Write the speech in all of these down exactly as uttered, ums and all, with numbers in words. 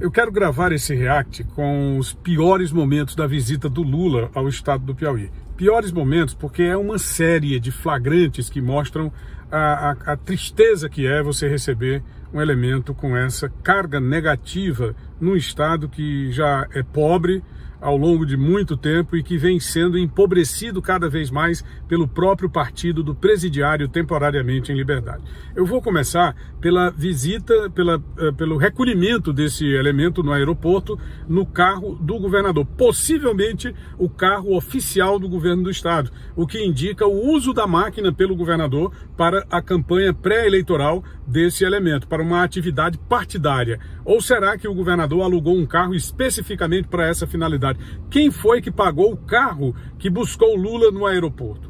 Eu quero gravar esse react com os piores momentos da visita do Lula ao estado do Piauí. Piores momentos porque é uma série de flagrantes que mostram a, a, a tristeza que é você receber um elemento com essa carga negativa num estado que já é pobre ao longo de muito tempo e que vem sendo empobrecido cada vez mais pelo próprio partido do presidiário temporariamente em liberdade. Eu vou começar pela visita, pela, pelo recolhimento desse elemento no aeroporto, no carro do governador, possivelmente o carro oficial do governo do estado, o que indica o uso da máquina pelo governador para a campanha pré-eleitoral desse elemento, para uma atividade partidária. Ou será que o governador alugou um carro especificamente para essa finalidade? Quem foi que pagou o carro que buscou Lula no aeroporto?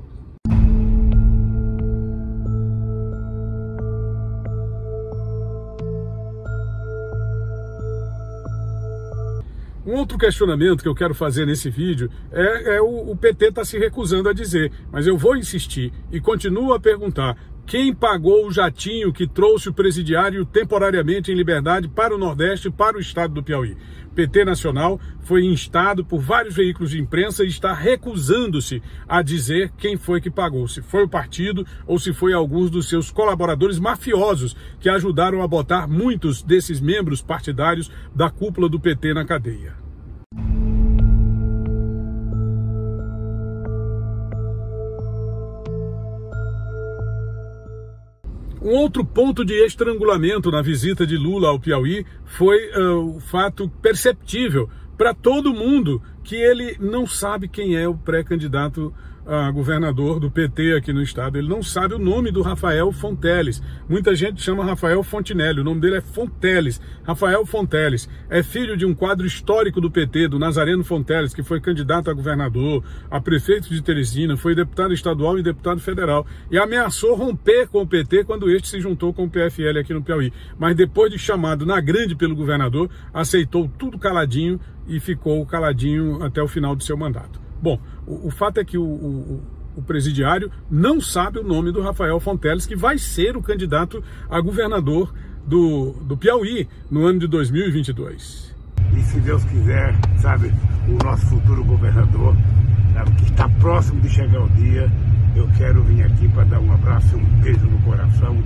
Um outro questionamento que eu quero fazer nesse vídeo é, é o, o P T está se recusando a dizer, mas eu vou insistir e continuo a perguntar. Quem pagou o jatinho que trouxe o presidiário temporariamente em liberdade para o Nordeste, para o estado do Piauí? O P T Nacional foi instado por vários veículos de imprensa e está recusando-se a dizer quem foi que pagou, se foi o partido ou se foi alguns dos seus colaboradores mafiosos que ajudaram a botar muitos desses membros partidários da cúpula do P T na cadeia. Um outro ponto de estrangulamento na visita de Lula ao Piauí foi uh, o fato perceptível para todo mundo que ele não sabe quem é o pré-candidato a governador do P T aqui no estado. Ele não sabe o nome do Rafael Fonteles. Muita gente chama Rafael Fontinelli, o nome dele é Fonteles. Rafael Fonteles é filho de um quadro histórico do P T, do Nazareno Fonteles, que foi candidato a governador, a prefeito de Teresina, foi deputado estadual e deputado federal, e ameaçou romper com o P T quando este se juntou com o P F L aqui no Piauí. Mas depois de chamado na grande pelo governador, aceitou tudo caladinho e ficou caladinho até o final do seu mandato. Bom, o, o fato é que o, o, o presidiário não sabe o nome do Rafael Fonteles, que vai ser o candidato a governador do, do Piauí no ano de dois mil e vinte e dois. E se Deus quiser, sabe, o nosso futuro governador, sabe, que está próximo de chegar o dia, eu quero vir aqui para dar um abraço e um beijo no coração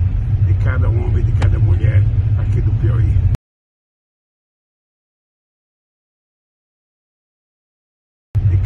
de cada homem e de cada mulher aqui do Piauí.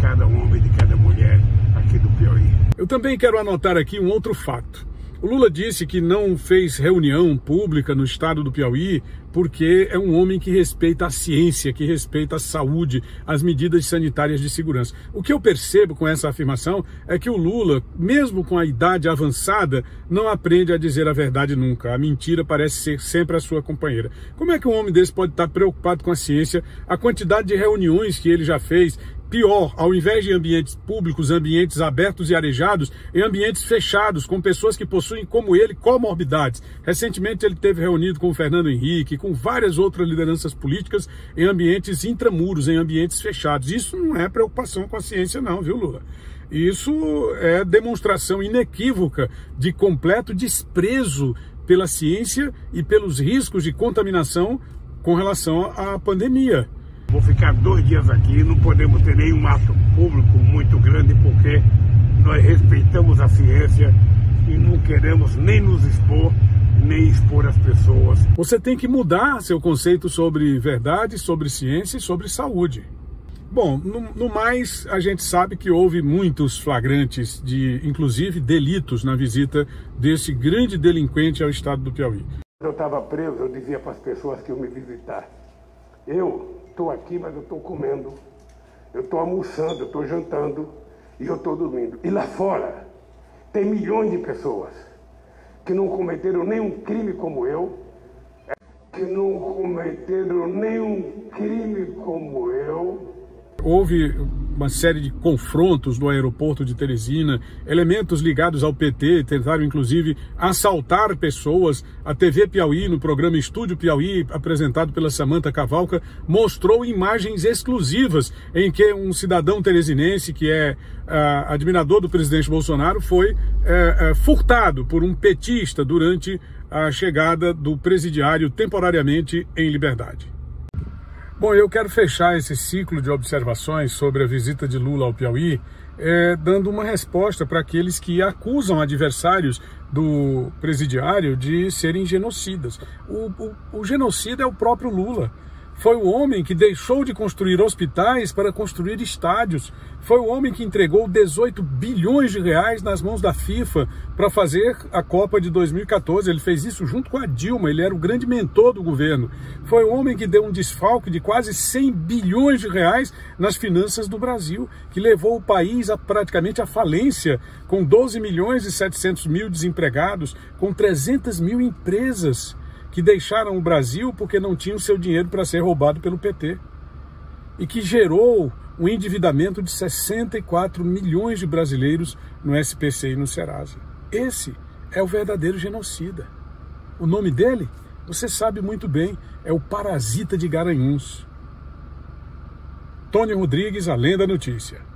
Cada homem, de cada mulher aqui do Piauí. Eu também quero anotar aqui um outro fato. O Lula disse que não fez reunião pública no estado do Piauí porque é um homem que respeita a ciência, que respeita a saúde, as medidas sanitárias de segurança. O que eu percebo com essa afirmação é que o Lula, mesmo com a idade avançada, não aprende a dizer a verdade nunca. A mentira parece ser sempre a sua companheira. Como é que um homem desse pode estar preocupado com a ciência? A quantidade de reuniões que ele já fez. Pior, ao invés de ambientes públicos, ambientes abertos e arejados, em ambientes fechados, com pessoas que possuem, como ele, comorbidades. Recentemente ele teve reunido com o Fernando Henrique, com várias outras lideranças políticas, em ambientes intramuros, em ambientes fechados. Isso não é preocupação com a ciência não, viu, Lula? Isso é demonstração inequívoca de completo desprezo pela ciência e pelos riscos de contaminação com relação à pandemia. Vou ficar dois dias aqui, não podemos ter nenhum ato público muito grande porque nós respeitamos a ciência e não queremos nem nos expor, nem expor as pessoas. Você tem que mudar seu conceito sobre verdade, sobre ciência e sobre saúde. Bom, no, no mais, a gente sabe que houve muitos flagrantes de, inclusive, delitos na visita desse grande delinquente ao estado do Piauí. Quando eu estava preso, eu dizia para as pessoas que iam me visitar, eu... estou aqui, mas eu estou comendo, eu estou almoçando, eu estou jantando e eu estou dormindo. E lá fora tem milhões de pessoas que não cometeram nenhum crime como eu, que não cometeram nenhum crime como eu. Houve uma série de confrontos no aeroporto de Teresina, elementos ligados ao P T tentaram inclusive assaltar pessoas. A T V Piauí, no programa Estúdio Piauí, apresentado pela Samantha Cavalca, mostrou imagens exclusivas em que um cidadão teresinense, que é uh, admirador do presidente Bolsonaro, foi uh, uh, furtado por um petista durante a chegada do presidiário temporariamente em liberdade. Bom, eu quero fechar esse ciclo de observações sobre a visita de Lula ao Piauí, é, dando uma resposta para aqueles que acusam adversários do presidiário de serem genocidas. O, o, o genocida é o próprio Lula. Foi o homem que deixou de construir hospitais para construir estádios. Foi o homem que entregou dezoito bilhões de reais nas mãos da FIFA para fazer a Copa de dois mil e quatorze. Ele fez isso junto com a Dilma, ele era o grande mentor do governo. Foi o homem que deu um desfalque de quase cem bilhões de reais nas finanças do Brasil, que levou o país a praticamente à falência, com doze milhões e setecentos mil desempregados, com trezentas mil empresas que deixaram o Brasil porque não tinham seu dinheiro para ser roubado pelo P T, e que gerou um endividamento de sessenta e quatro milhões de brasileiros no S P C e no Serasa. Esse é o verdadeiro genocida. O nome dele, você sabe muito bem, é o parasita de Garanhuns. Tony Rodrigues, Além da Notícia.